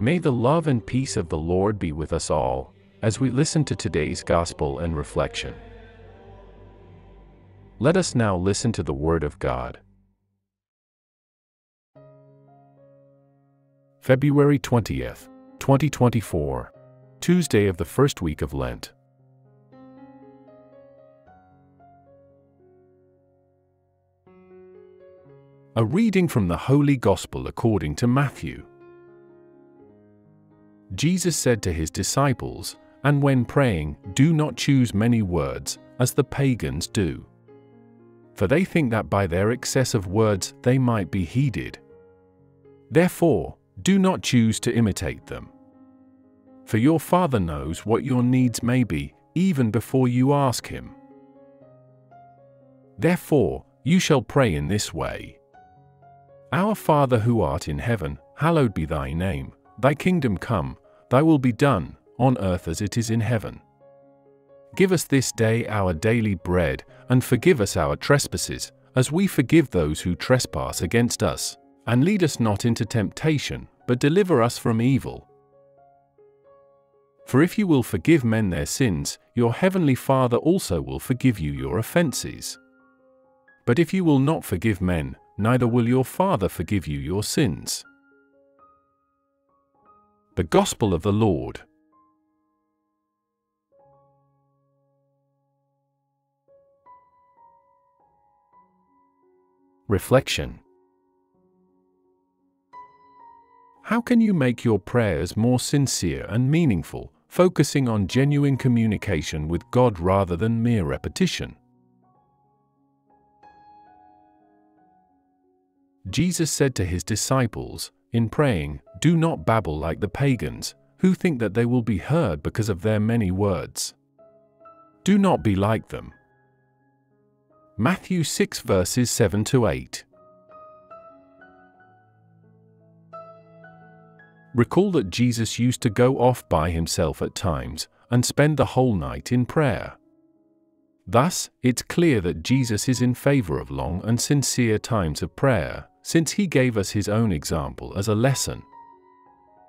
May the love and peace of the Lord be with us all, as we listen to today's gospel and reflection. Let us now listen to the Word of God. February 20th, 2024, Tuesday of the first week of Lent. A reading from the Holy Gospel according to Matthew. Jesus said to his disciples, "And when praying, do not choose many words, as the pagans do. For they think that by their excess of words they might be heeded. Therefore, do not choose to imitate them. For your Father knows what your needs may be, even before you ask Him. Therefore, you shall pray in this way: Our Father who art in heaven, hallowed be thy name. Thy kingdom come, thy will be done, on earth as it is in heaven. Give us this day our daily bread, and forgive us our trespasses, as we forgive those who trespass against us. And lead us not into temptation, but deliver us from evil. For if you will forgive men their sins, your heavenly Father also will forgive you your offenses. But if you will not forgive men, neither will your Father forgive you your sins." The Gospel of the Lord. Reflection. How can you make your prayers more sincere and meaningful, focusing on genuine communication with God rather than mere repetition? Jesus said to his disciples, "In praying, do not babble like the pagans, who think that they will be heard because of their many words. Do not be like them." Matthew 6 verses 7-8. Recall that Jesus used to go off by himself at times and spend the whole night in prayer. Thus, it's clear that Jesus is in favor of long and sincere times of prayer, since he gave us his own example as a lesson.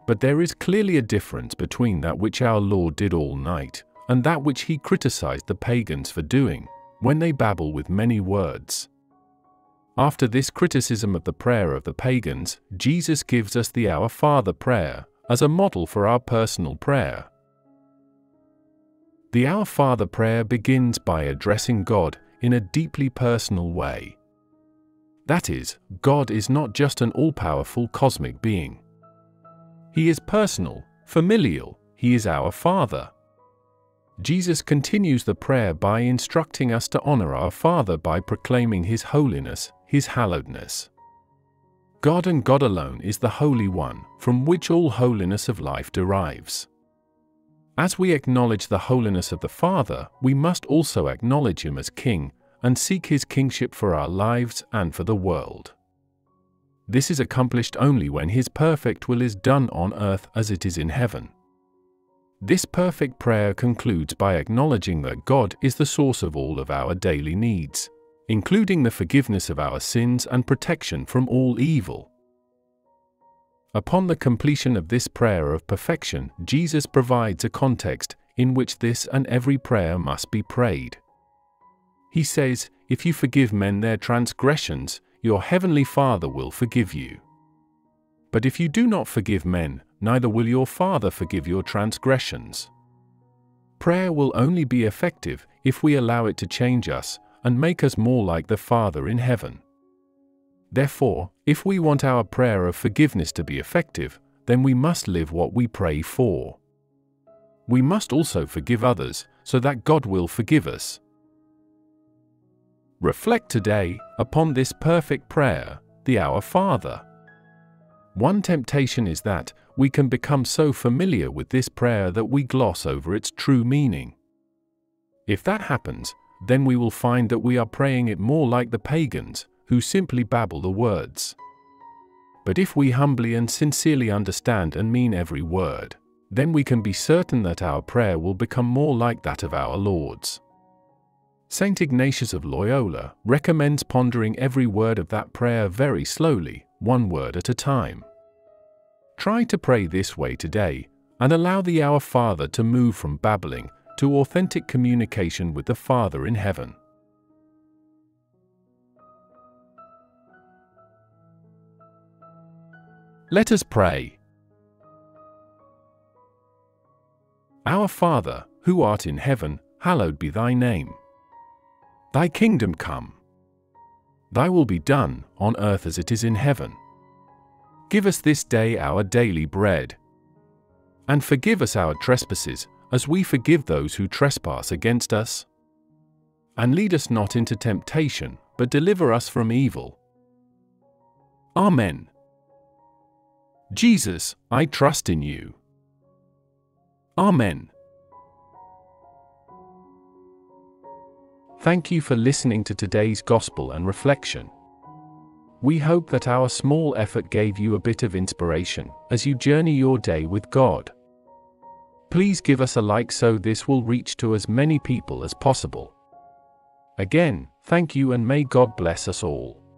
But there is clearly a difference between that which our Lord did all night and that which he criticized the pagans for doing, when they babble with many words. After this criticism of the prayer of the pagans, Jesus gives us the Our Father prayer as a model for our personal prayer. The Our Father prayer begins by addressing God in a deeply personal way. That is, God is not just an all-powerful cosmic being. He is personal, familial, he is our Father. Jesus continues the prayer by instructing us to honor our Father by proclaiming His holiness, His hallowedness. God and God alone is the Holy One, from which all holiness of life derives. As we acknowledge the holiness of the Father, we must also acknowledge Him as King, and seek His kingship for our lives and for the world. This is accomplished only when His perfect will is done on earth as it is in heaven. This perfect prayer concludes by acknowledging that God is the source of all of our daily needs, including the forgiveness of our sins and protection from all evil. Upon the completion of this prayer of perfection, Jesus provides a context in which this and every prayer must be prayed. He says, "If you forgive men their transgressions, your heavenly Father will forgive you. But if you do not forgive men, neither will your Father forgive your transgressions." Prayer will only be effective if we allow it to change us and make us more like the Father in heaven. Therefore, if we want our prayer of forgiveness to be effective, then we must live what we pray for. We must also forgive others, so that God will forgive us. Reflect today upon this perfect prayer, the Our Father. One temptation is that we can become so familiar with this prayer that we gloss over its true meaning. If that happens, then we will find that we are praying it more like the pagans, who simply babble the words. But if we humbly and sincerely understand and mean every word, then we can be certain that our prayer will become more like that of our Lord's. Saint Ignatius of Loyola recommends pondering every word of that prayer very slowly, one word at a time. Try to pray this way today, and allow the Our Father to move from babbling to authentic communication with the Father in heaven. Let us pray. Our Father, who art in heaven, hallowed be thy name. Thy kingdom come. Thy will be done, on earth as it is in heaven. Give us this day our daily bread. And forgive us our trespasses, as we forgive those who trespass against us. And lead us not into temptation, but deliver us from evil. Amen. Jesus, I trust in you. Amen. Thank you for listening to today's Gospel and Reflection. We hope that our small effort gave you a bit of inspiration as you journey your day with God. Please give us a like so this will reach to as many people as possible. Again, thank you and may God bless us all.